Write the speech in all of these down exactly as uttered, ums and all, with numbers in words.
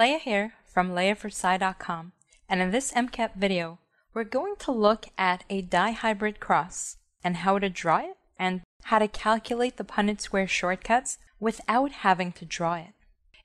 Leah here from Leah four sci dot com, and in this MCAT video, we're going to look at a dihybrid cross and how to draw it and how to calculate the Punnett square shortcuts without having to draw it.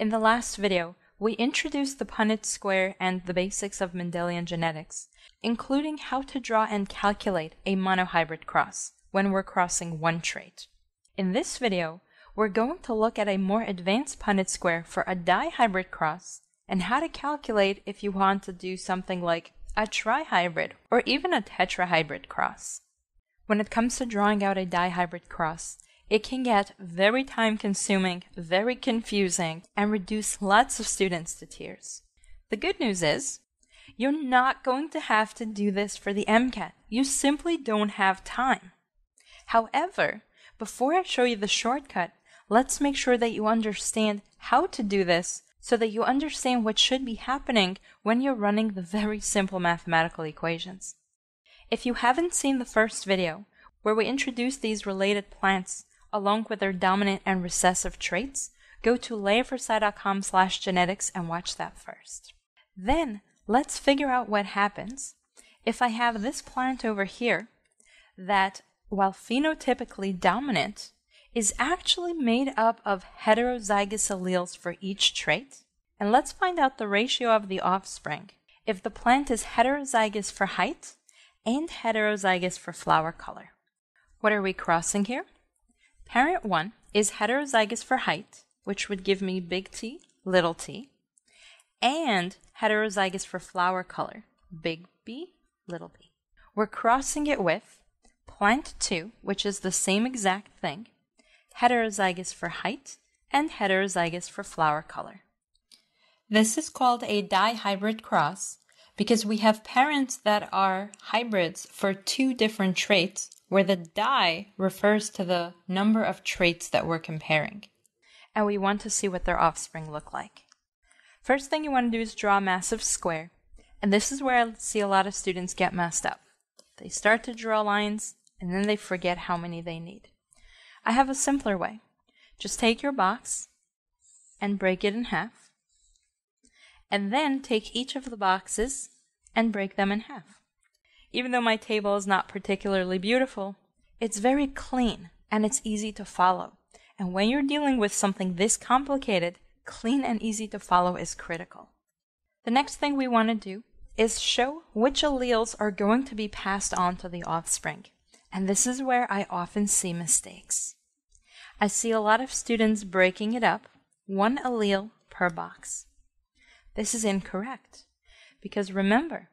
In the last video, we introduced the Punnett square and the basics of Mendelian genetics, including how to draw and calculate a monohybrid cross when we're crossing one trait. In this video, we're going to look at a more advanced Punnett square for a dihybrid cross and how to calculate if you want to do something like a trihybrid or even a tetrahybrid cross. When it comes to drawing out a dihybrid cross, it can get very time-consuming, very confusing, and reduce lots of students to tears. The good news is, you're not going to have to do this for the MCAT. You simply don't have time. However, before I show you the shortcut, let's make sure that you understand how to do this so that you understand what should be happening when you're running the very simple mathematical equations. If you haven't seen the first video, where we introduce these related plants along with their dominant and recessive traits, go to Leah four sci dot com slash genetics and watch that first. Then, let's figure out what happens if I have this plant over here that, while phenotypically dominant, is actually made up of heterozygous alleles for each trait. And let's find out the ratio of the offspring if the plant is heterozygous for height and heterozygous for flower color. What are we crossing here? Parent one is heterozygous for height, which would give me big T, little t, and heterozygous for flower color, big B, little b. We're crossing it with plant two, which is the same exact thing, heterozygous for height, and heterozygous for flower color. This is called a dihybrid cross because we have parents that are hybrids for two different traits, where the di refers to the number of traits that we're comparing. And we want to see what their offspring look like. First thing you want to do is draw a massive square. And this is where I see a lot of students get messed up. They start to draw lines, and then they forget how many they need. I have a simpler way. Just take your box and break it in half, and then take each of the boxes and break them in half. Even though my table is not particularly beautiful, it's very clean and it's easy to follow. And when you're dealing with something this complicated, clean and easy to follow is critical. The next thing we want to do is show which alleles are going to be passed on to the offspring. And this is where I often see mistakes. I see a lot of students breaking it up, one allele per box. This is incorrect, because remember,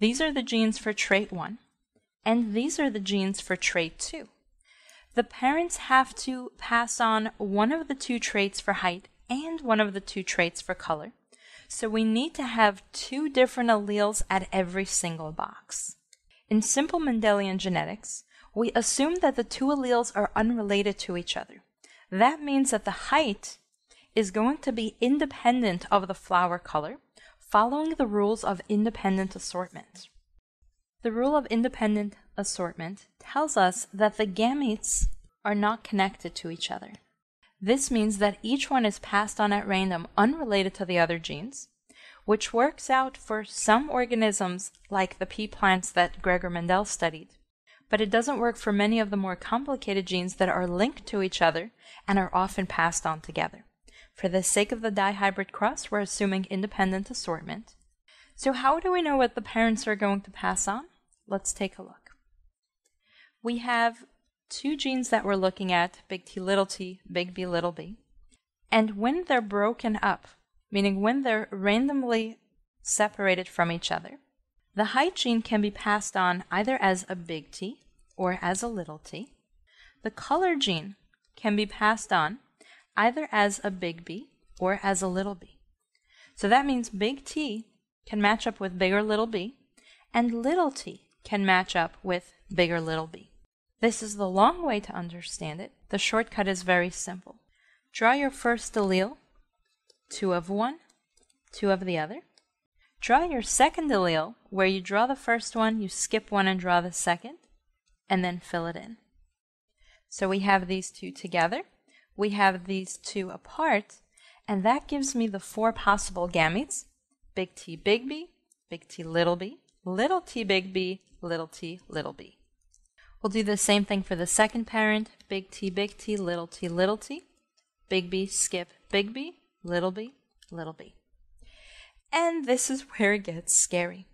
these are the genes for trait one, and these are the genes for trait two. The parents have to pass on one of the two traits for height and one of the two traits for color, so we need to have two different alleles at every single box. In simple Mendelian genetics, we assume that the two alleles are unrelated to each other. That means that the height is going to be independent of the flower color, following the rules of independent assortment. The rule of independent assortment tells us that the gametes are not connected to each other. This means that each one is passed on at random, unrelated to the other genes, which works out for some organisms like the pea plants that Gregor Mendel studied, but it doesn't work for many of the more complicated genes that are linked to each other and are often passed on together. For the sake of the dihybrid cross, we're assuming independent assortment. So how do we know what the parents are going to pass on? Let's take a look. We have two genes that we're looking at, big T, little t, big B, little b. And when they're broken up, meaning when they're randomly separated from each other, the height gene can be passed on either as a big T or as a little t. The color gene can be passed on either as a big B or as a little b. So that means big T can match up with big or little b, and little t can match up with big or little b. This is the long way to understand it. The shortcut is very simple. Draw your first allele, two of one, two of the other. Draw your second allele, where you draw the first one, you skip one and draw the second, and then fill it in. So we have these two together, we have these two apart, And that gives me the four possible gametes, big T, big B, big T, little b, little t, big B, little t, little b. We'll do the same thing for the second parent, big T, big T, little t, little t, big B, skip, big B, little b, little b. And this is where it gets scary.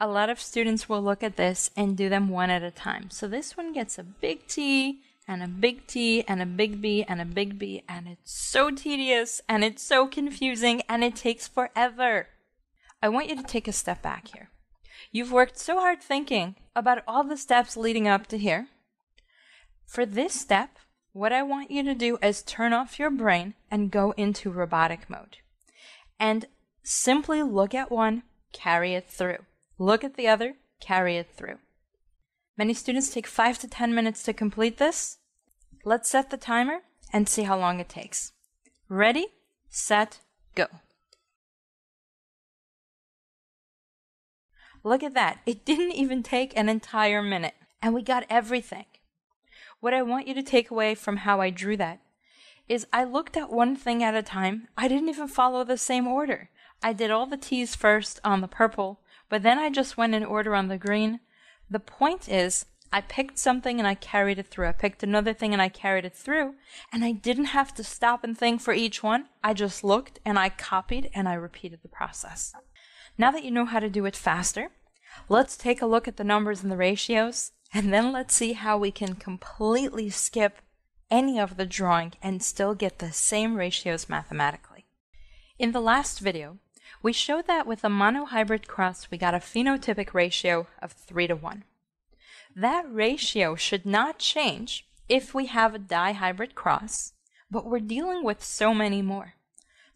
A lot of students will look at this and do them one at a time. So this one gets a big T, and a big T, and a big B, and a big B, and it's so tedious, and it's so confusing, and it takes forever. I want you to take a step back here. You've worked so hard thinking about all the steps leading up to here. For this step, what I want you to do is turn off your brain and go into robotic mode. And simply look at one, carry it through. Look at the other, carry it through. Many students take five to ten minutes to complete this. Let's set the timer and see how long it takes. Ready, set, go. Look at that. It didn't even take an entire minute, and we got everything. What I want you to take away from how I drew that is I looked at one thing at a time. I didn't even follow the same order. I did all the T's first on the purple, but then I just went in order on the green. The point is, I picked something and I carried it through. I picked another thing and I carried it through, and I didn't have to stop and think for each one. I just looked and I copied and I repeated the process. Now that you know how to do it faster, let's take a look at the numbers and the ratios, and then let's see how we can completely skip any of the drawing and still get the same ratios mathematically. In the last video, we showed that with a monohybrid cross, we got a phenotypic ratio of three to one. That ratio should not change if we have a dihybrid cross, but we're dealing with so many more.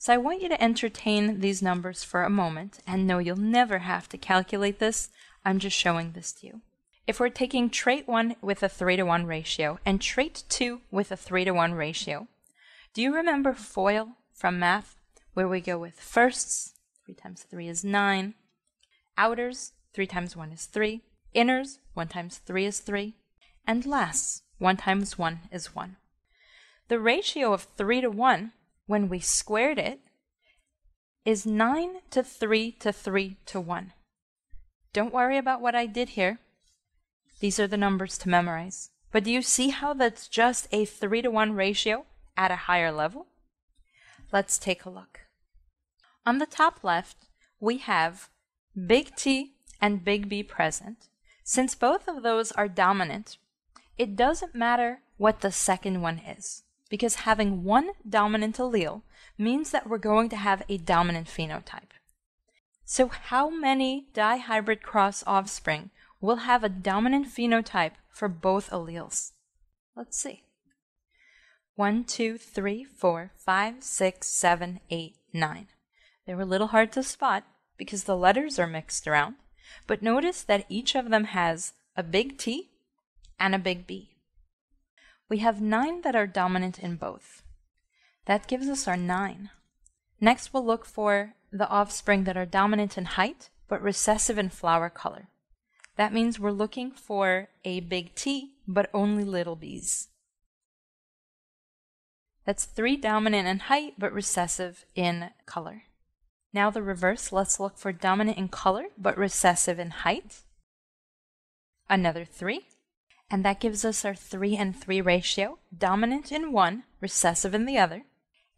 So I want you to entertain these numbers for a moment, and no, you'll never have to calculate this. I'm just showing this to you. If we're taking trait one with a three to one ratio and trait two with a three to one ratio, do you remember FOIL from math, where we go with firsts? three times three is nine. Outers, three times one is three. Inners, one times three is three. And lasts, one times one is one. The ratio of three to one, when we squared it, is nine to three to three to one. Don't worry about what I did here. These are the numbers to memorize. But do you see how that's just a three to one ratio at a higher level? Let's take a look. On the top left, we have big T and big B present. Since both of those are dominant, it doesn't matter what the second one is, because having one dominant allele means that we're going to have a dominant phenotype. So how many dihybrid cross offspring will have a dominant phenotype for both alleles? Let's see. one, two, three, four, five, six, seven, eight, nine. They were a little hard to spot because the letters are mixed around, but notice that each of them has a big T and a big B. We have nine that are dominant in both. That gives us our nine. Next, we'll look for the offspring that are dominant in height, but recessive in flower color. That means we're looking for a big T, but only little b's. That's three dominant in height, but recessive in color. Now the reverse, let's look for dominant in color, but recessive in height. Another three. And that gives us our three and three ratio, dominant in one, recessive in the other.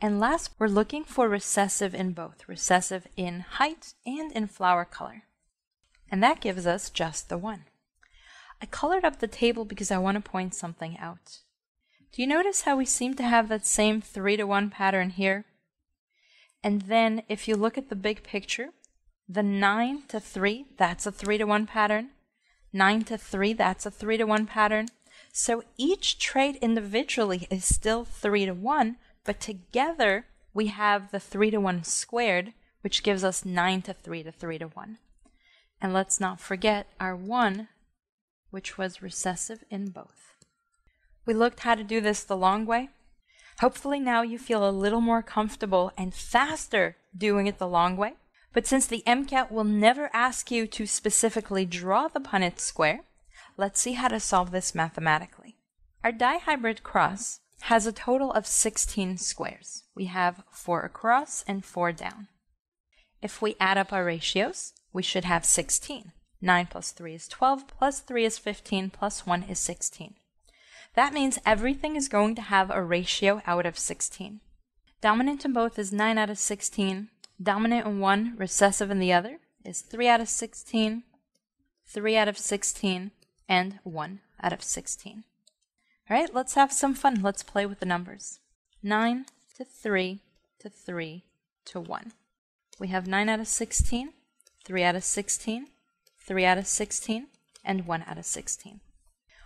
And last, we're looking for recessive in both, recessive in height and in flower color. And that gives us just the one. I colored up the table because I want to point something out. Do you notice how we seem to have that same three to one pattern here? And then if you look at the big picture, the nine to three, that's a three to one pattern. nine to three, that's a three to one pattern. So each trait individually is still three to one, but together we have the three to one squared, which gives us nine to three to three to one. And let's not forget our one, which was recessive in both. We looked how to do this the long way. Hopefully now you feel a little more comfortable and faster doing it the long way. But since the MCAT will never ask you to specifically draw the Punnett square, let's see how to solve this mathematically. Our dihybrid cross has a total of sixteen squares. We have four across and four down. If we add up our ratios, we should have sixteen. nine plus three is twelve, plus three is fifteen, plus one is sixteen. That means everything is going to have a ratio out of sixteen. Dominant in both is nine out of sixteen. Dominant in one, recessive in the other, is three out of sixteen, three out of sixteen, and one out of sixteen. All right, let's have some fun. Let's play with the numbers. nine to three to three to one. We have nine out of sixteen, three out of sixteen, three out of sixteen, and one out of sixteen.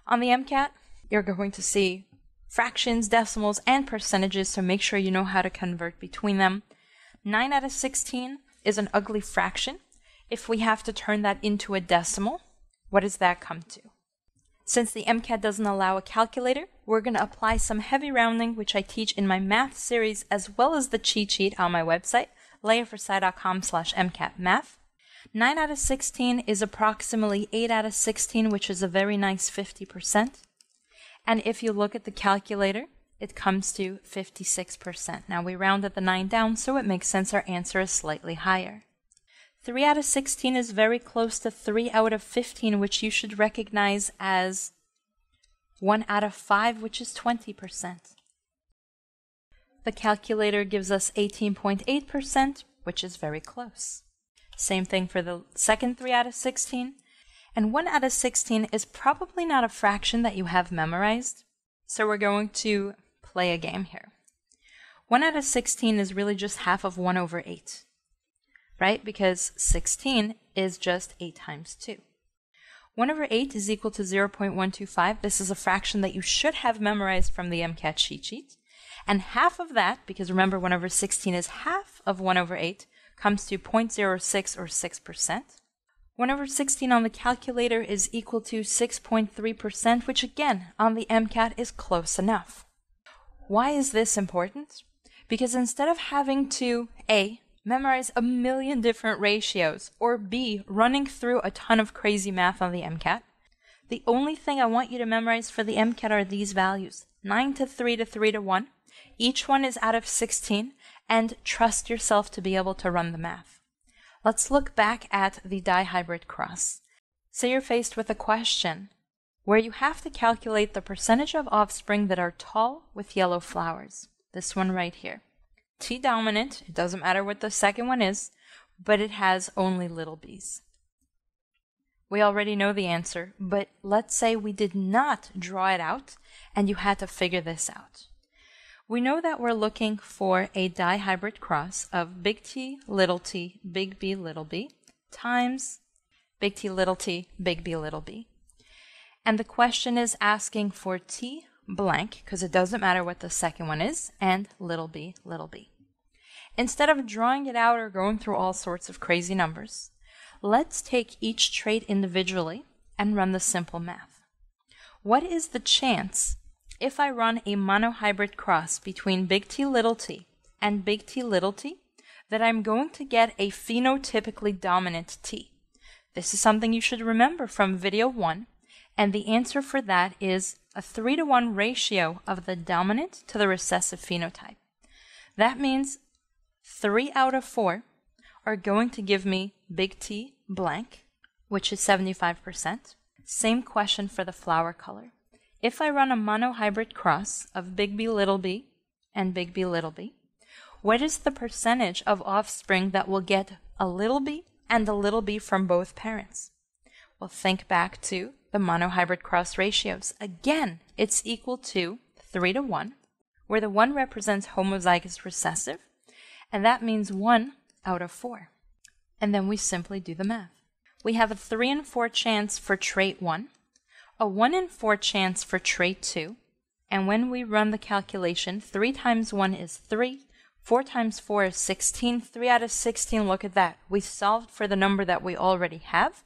On the MCAT, you're going to see fractions, decimals, and percentages, so make sure you know how to convert between them. nine out of sixteen is an ugly fraction. If we have to turn that into a decimal, what does that come to? Since the MCAT doesn't allow a calculator, we're going to apply some heavy rounding, which I teach in my math series, as well as the cheat sheet on my website, Leah four sci dot com slash M C A T math. nine out of sixteen is approximately eight out of sixteen, which is a very nice fifty percent. And if you look at the calculator, it comes to fifty-six percent. Now we rounded the nine down, so it makes sense our answer is slightly higher. three out of sixteen is very close to three out of fifteen, which you should recognize as one out of five, which is twenty percent. The calculator gives us eighteen point eight percent, which is very close. Same thing for the second three out of sixteen. And one out of sixteen is probably not a fraction that you have memorized. So we're going to play a game here. one out of sixteen is really just half of one over eight, right? Because sixteen is just eight times two. one over eight is equal to zero point one two five. This is a fraction that you should have memorized from the MCAT cheat sheet. And half of that, because remember one over sixteen is half of one over eight, comes to zero point zero six or six percent. one over sixteen on the calculator is equal to six point three percent, which again, on the MCAT is close enough. Why is this important? Because instead of having to A, memorize a million different ratios, or B, running through a ton of crazy math on the MCAT, the only thing I want you to memorize for the MCAT are these values, nine to three to three to one. Each one is out of sixteen, and trust yourself to be able to run the math. Let's look back at the dihybrid cross. Say you're faced with a question where you have to calculate the percentage of offspring that are tall with yellow flowers. This one right here. T dominant, it doesn't matter what the second one is, but it has only little b's. We already know the answer, but let's say we did not draw it out and you had to figure this out. We know that we're looking for a dihybrid cross of big T, little t, big B, little b, times big T, little t, big B, little b. And the question is asking for T blank, because it doesn't matter what the second one is, and little b, little b. Instead of drawing it out or going through all sorts of crazy numbers, let's take each trait individually and run the simple math. What is the chance if I run a monohybrid cross between big T little t and big T little t, that I'm going to get a phenotypically dominant T? This is something you should remember from video one, and the answer for that is a three to one ratio of the dominant to the recessive phenotype. That means three out of four are going to give me big T blank, which is seventy-five percent. Same question for the flower color. If I run a monohybrid cross of big B little b and big B little b, what is the percentage of offspring that will get a little b and a little b from both parents? Well, think back to the monohybrid cross ratios. Again, it's equal to three to one, where the one represents homozygous recessive, and that means one out of four. And then we simply do the math. We have a three in four chance for trait one, a one in four chance for trait two, and when we run the calculation, three times one is three, four times four is sixteen, three out of sixteen, look at that. We solved for the number that we already have,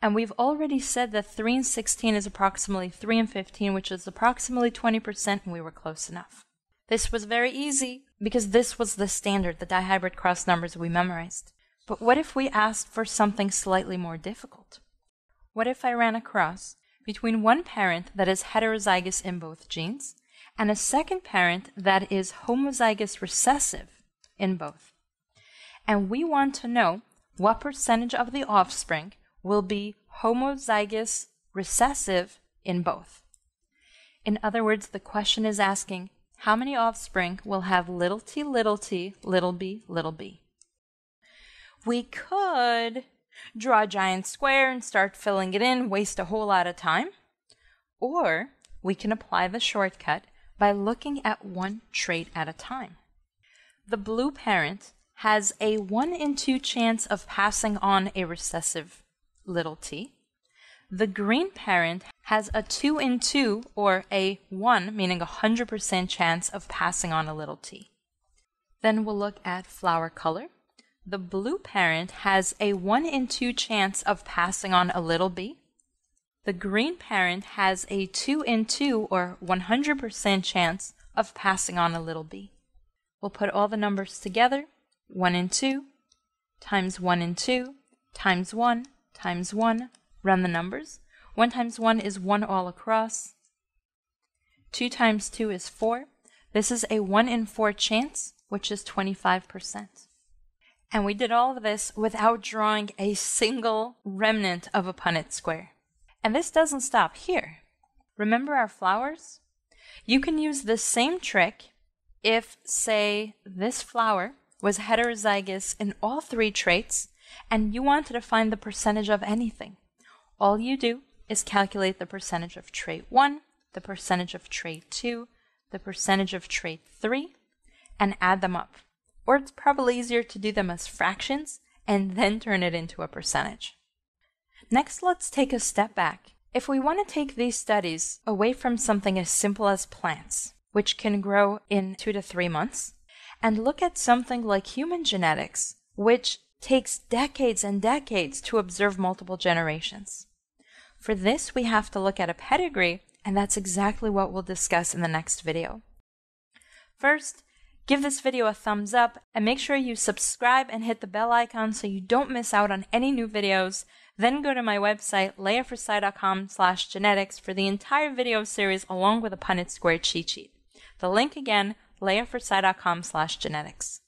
and we've already said that three and sixteen is approximately three and fifteen, which is approximately twenty percent, and we were close enough. This was very easy because this was the standard, the dihybrid cross numbers we memorized. But what if we asked for something slightly more difficult? What if I ran a cross between one parent that is heterozygous in both genes and a second parent that is homozygous recessive in both. And we want to know what percentage of the offspring will be homozygous recessive in both. In other words, the question is asking, how many offspring will have little t, little t, little b, little b? We could draw a giant square and start filling it in, waste a whole lot of time. Or we can apply the shortcut by looking at one trait at a time. The blue parent has a one in two chance of passing on a recessive little t. The green parent has a two in two, or a one, meaning one hundred percent chance of passing on a little t. Then we'll look at flower color. The blue parent has a one in two chance of passing on a little b. The green parent has a two in two, or one hundred percent chance of passing on a little b. We'll put all the numbers together, one in two, times one in two, times one, times one, run the numbers. one times one is one all across. two times two is four. This is a one in four chance, which is twenty-five percent. And we did all of this without drawing a single remnant of a Punnett square. And this doesn't stop here. Remember our flowers? You can use the same trick if, say, this flower was heterozygous in all three traits and you wanted to find the percentage of anything. All you do is calculate the percentage of trait one, the percentage of trait two, the percentage of trait three, and add them up. Or it's probably easier to do them as fractions and then turn it into a percentage. Next, let's take a step back. If we want to take these studies away from something as simple as plants, which can grow in two to three months, and look at something like human genetics, which takes decades and decades to observe multiple generations. For this, we have to look at a pedigree, and that's exactly what we'll discuss in the next video. First, give this video a thumbs up and make sure you subscribe and hit the bell icon so you don't miss out on any new videos. Then go to my website, Leah four sci dot com slash genetics, for the entire video series along with a Punnett square cheat sheet. The link again, Leah four sci dot com slash genetics.